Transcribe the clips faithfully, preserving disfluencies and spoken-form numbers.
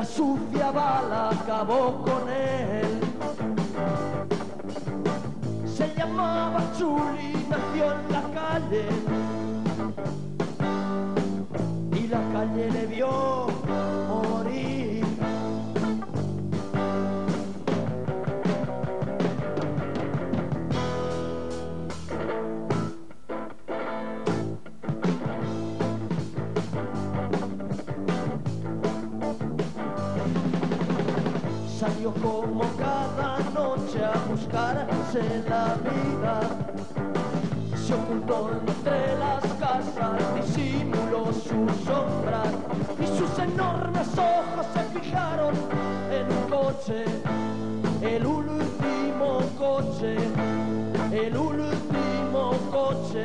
Una sucia bala acabó con él. Se llamaba Chuli, nació en la calle, y la calle le vio morir. Salió como cada noche a buscarse la vida, se ocultó entre las casas, disimuló su sombra, y sus enormes ojos se fijaron en un coche, el último coche, el último coche.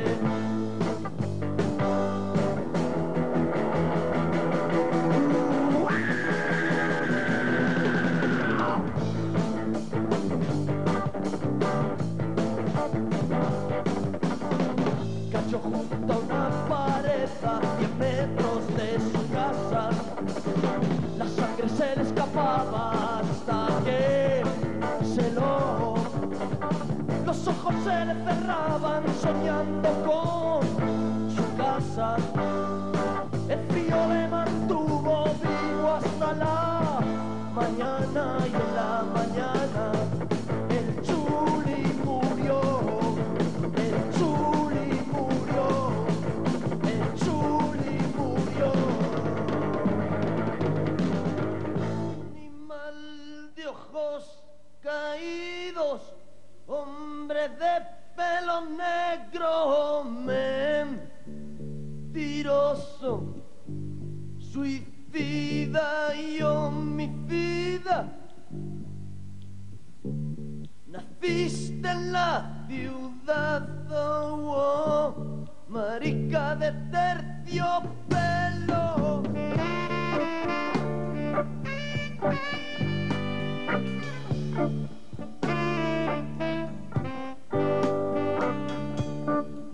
Cayó junto a una pared a diez metros de su casa, la sangre se le escapaba hasta que se lo... Los ojos se le cerraban soñando con su casa. El frío le mantuvo vivo hasta la mañana, y en la mañana el Chuli murió. El Chuli caídos, hombres de pelo negro, mentiroso, suicida y homicida. Naciste en la ciudad, oh, oh, marica de terciopelo.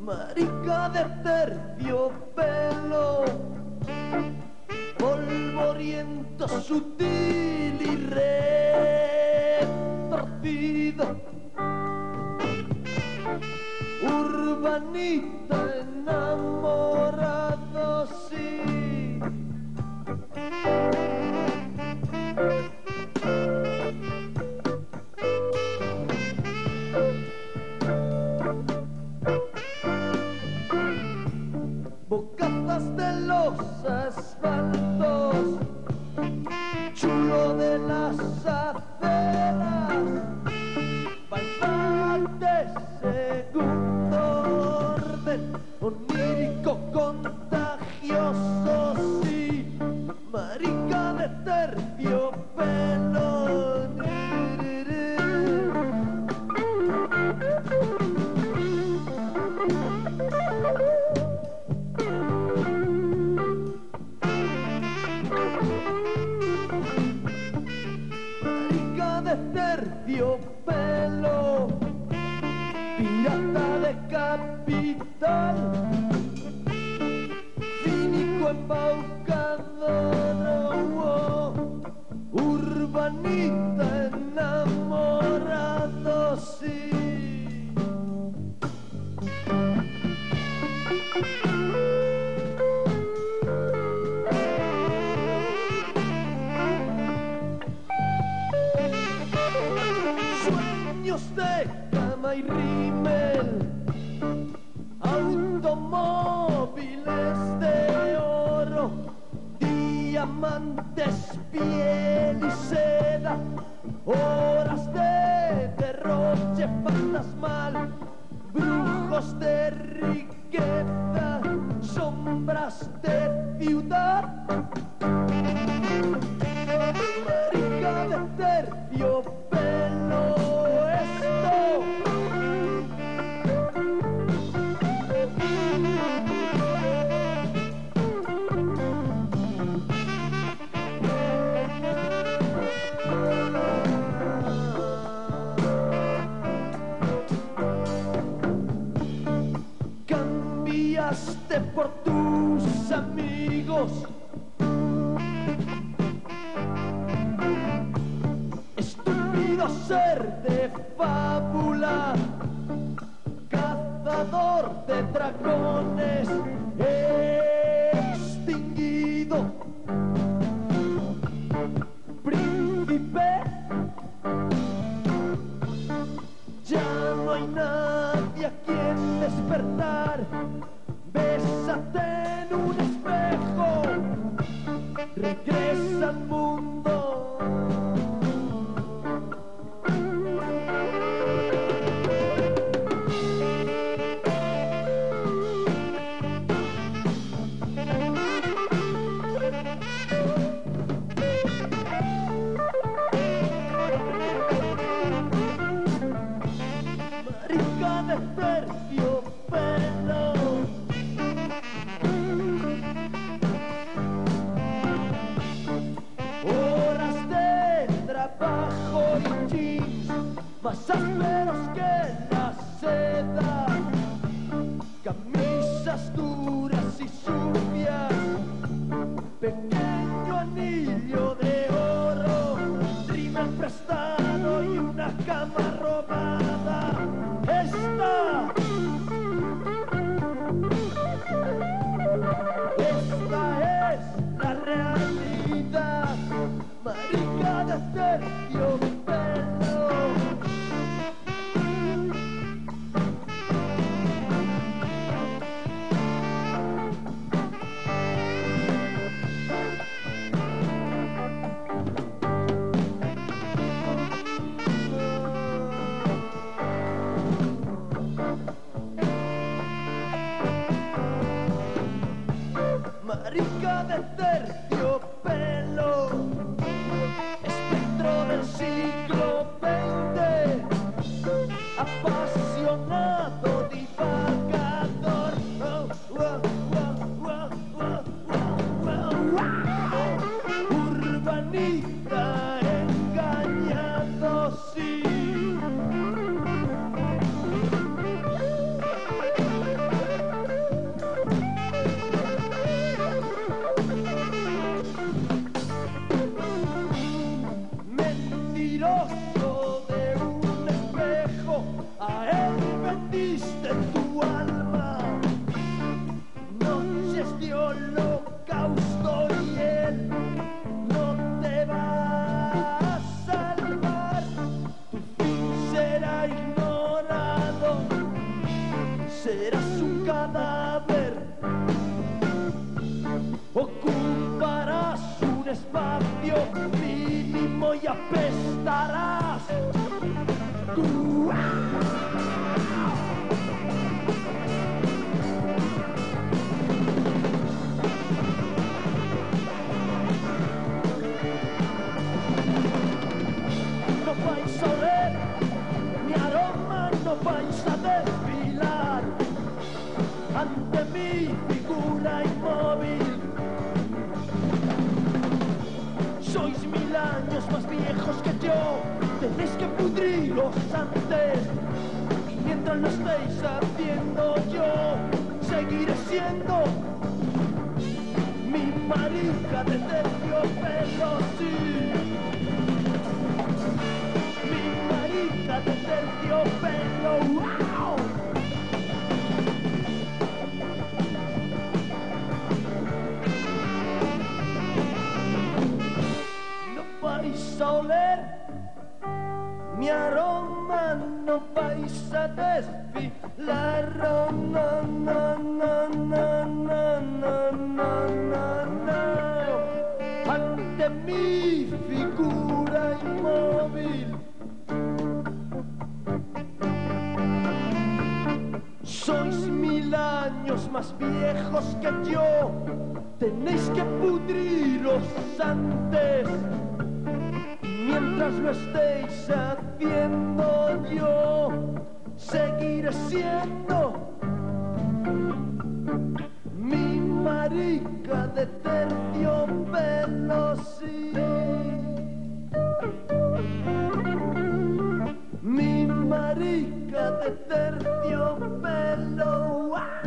Marica de terciopelo, polvoriento, sutil y retorcido, urbanita enamorado, sí. Bocatas de los asfaltos, chulo de las aceras, bailar de segundo orden, onírico, contagioso, sí, marica de terciopelo. Terciopelo, pirata de capital, cínico embaucador, urbanita enamorado, sí. De cama y rímel, automóviles de oro, diamantes, piel y seda, horas de derroche fantasmal, brujos de riqueza, sombras de ciudad. Marica de terciopelo, cambiaste por tus amigos. ser de fábula, cazador de dragones extinguido, príncipe, ya no hay nadie a quien despertar, bésate en un espejo, regresa al mundo. Más ásperos que la seda, camisas duras y sucias, pequeño anillo de oro, rímel prestado y una cama robada. Esta, esta es la realidad, marica de tercio. Marica de tercio pelo, espectro del siglo veinte, apasionado, divagador. Urbanita, engañado, sí. De un espejo, a él vendiste tu alma. Noches de holocausto y él no te va a salvar. Tu fin será ignorado, serás un cadáver, ocuparás un espacio mínimo y apestarás. No vais a oler mi aroma, no vais a desfilar ante mi figura inmóvil. Sois mil años más viejos que yo, tenéis que pudriros antes. Y mientras lo estéis haciendo yo, seguiré siendo mi marica de terciopelo, sí. De terciopelo, wow. No vais a oler mi aroma, no vais a desfilar, oh, no, no, no, no, no, no, no, no, no, ante mi figura inmóvil. Sois mil años más viejos que yo, tenéis que pudriros antes. Mientras lo estéis haciendo yo, seguiré siendo mi marica de terciopelo, sí. Mi marica de terciopelo, wow.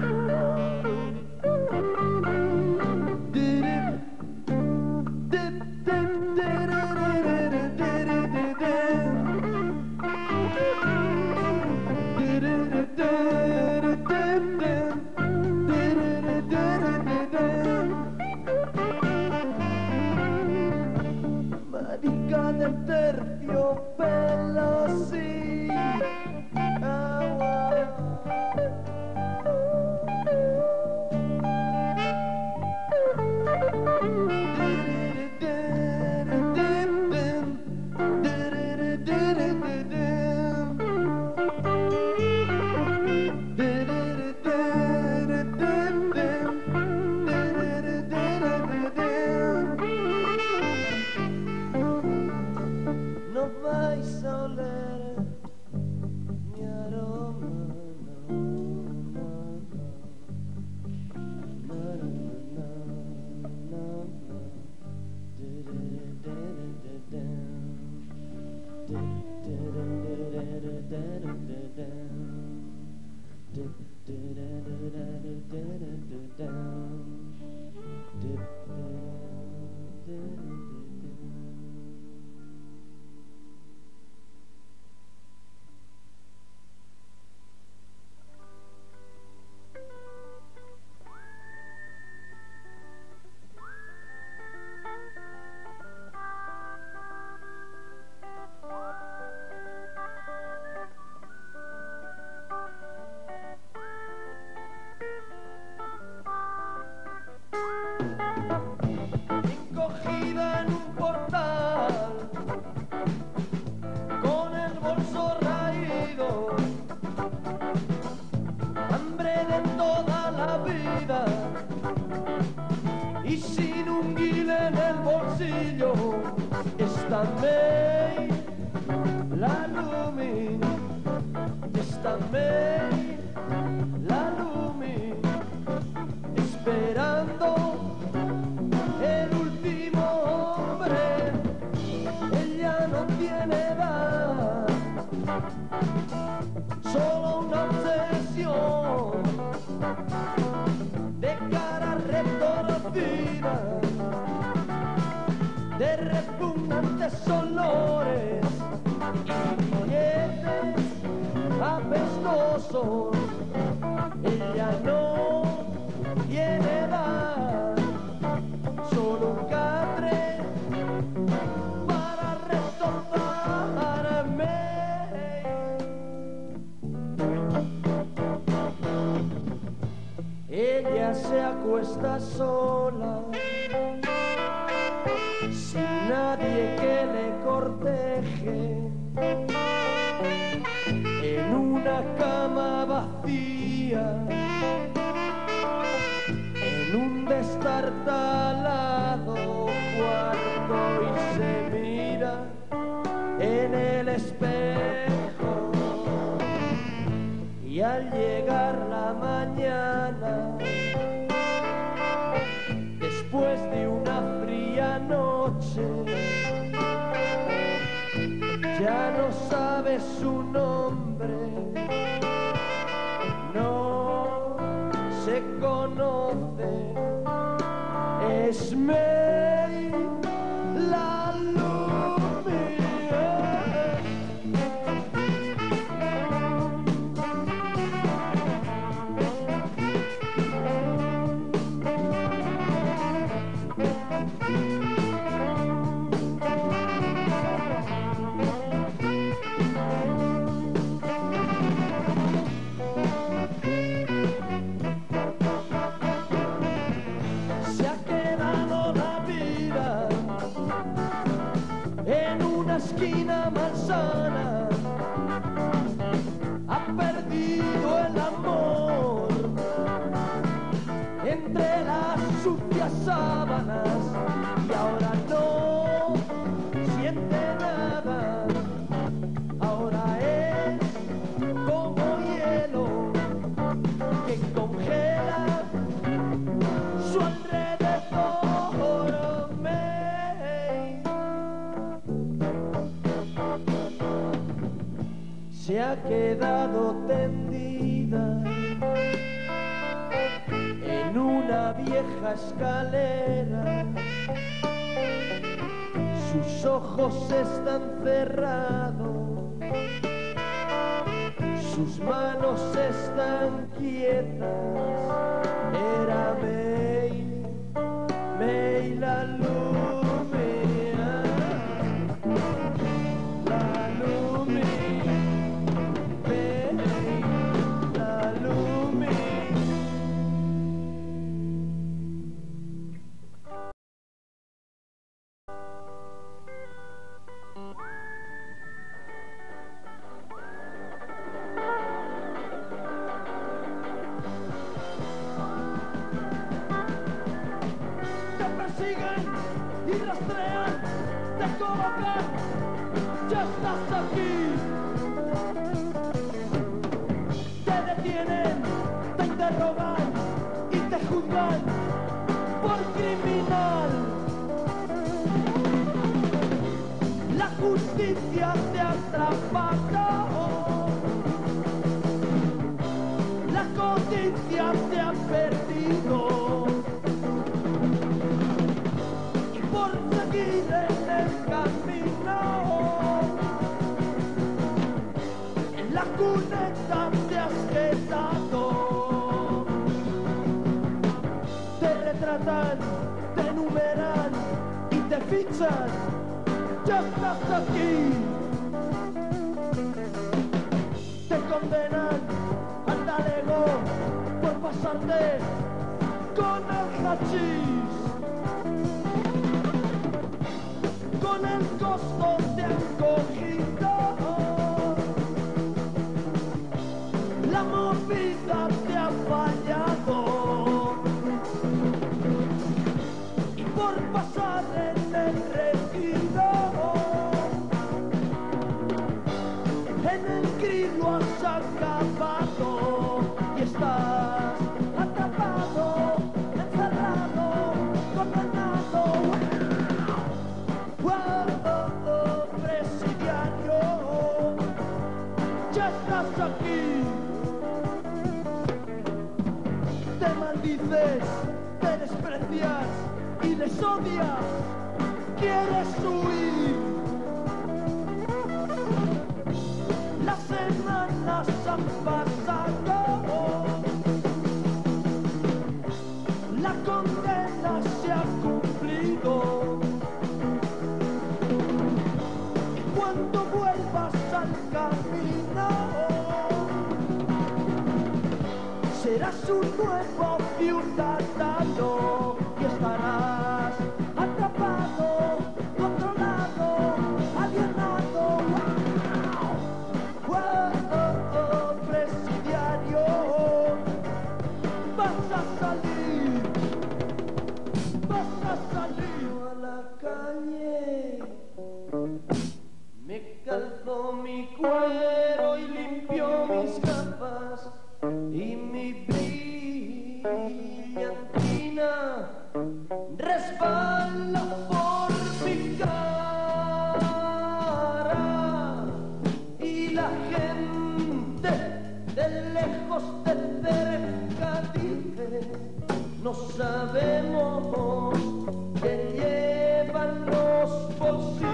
de terciopelo, sí, agua. Era May, May la luz. Y rastrean, te colocan, ya estás aquí. Te detienen, te interrogan y te juzgan por criminal. La justicia te ha atrapado, la conciencia te ha perdido. Cuneta te has quedado, te retratan, te enumeran y te fichan, ya estás aquí. Te condenan al talego por pasarte con el hachís, con el costo te han cogido. Vida te ha fallado por pasar en el retiro, en el grilo has acabado y estás atrapado, encerrado, condenado. Oh, oh, oh, presidiario, ya estás aquí. Dices, te desprecias y les odias, quieres huir. Las semanas han pasado, la condena se ha cumplido. Cuando vuelvas al camino, serás un nuevo ciudadano y estarás atrapado, controlado, alienado. ¡Wow! ¡Wow! ¡Oh, oh, presidiario! Vas a salir, vas a salir a la calle. Me calzó mi cuero y limpió mis capas y mi brillantina resbala por mi cara y la gente de lejos, de cerca dice, no sabemos qué llevan los bolsillos.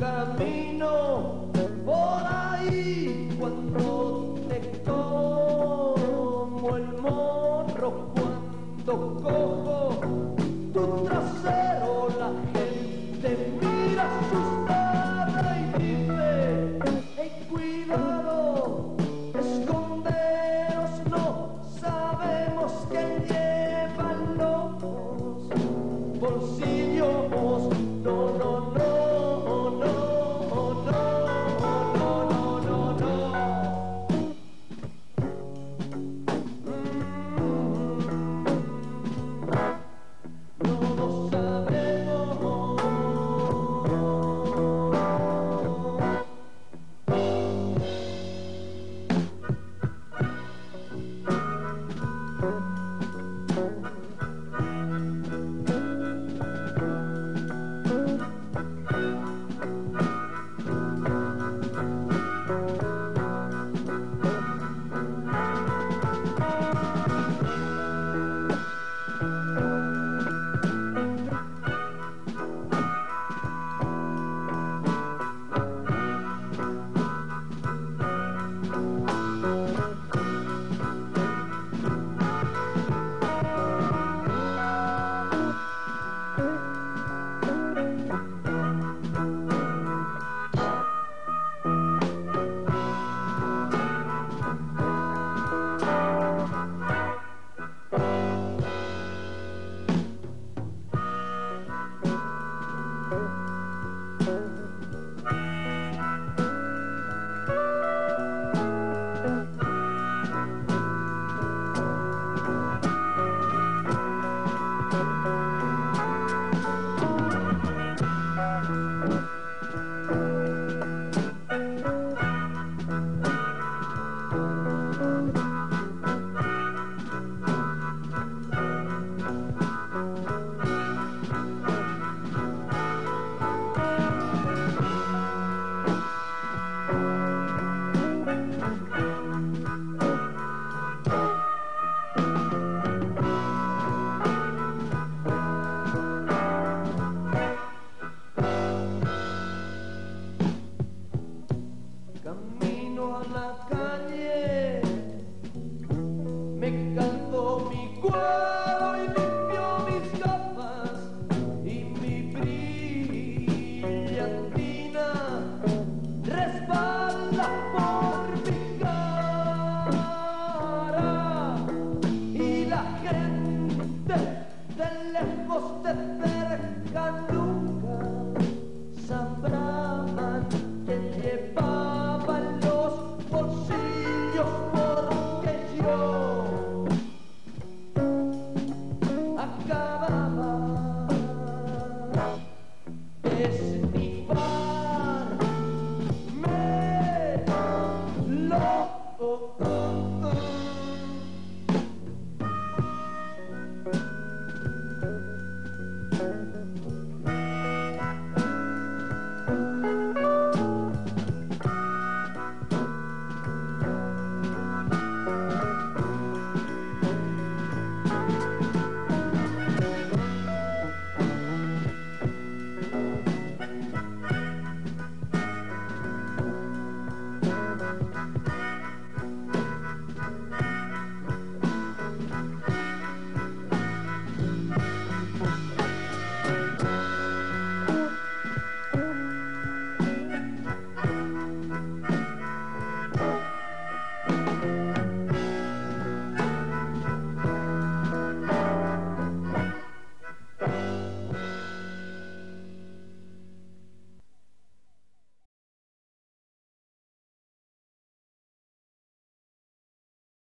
Camino por ahí cuando te como el morro, cuando cojo tu trasero, la gente mira asustada y dice, hey, cuidado, esconderos, no sabemos qué llevan los bolsillos. No, no, no. No lo sabré. cual.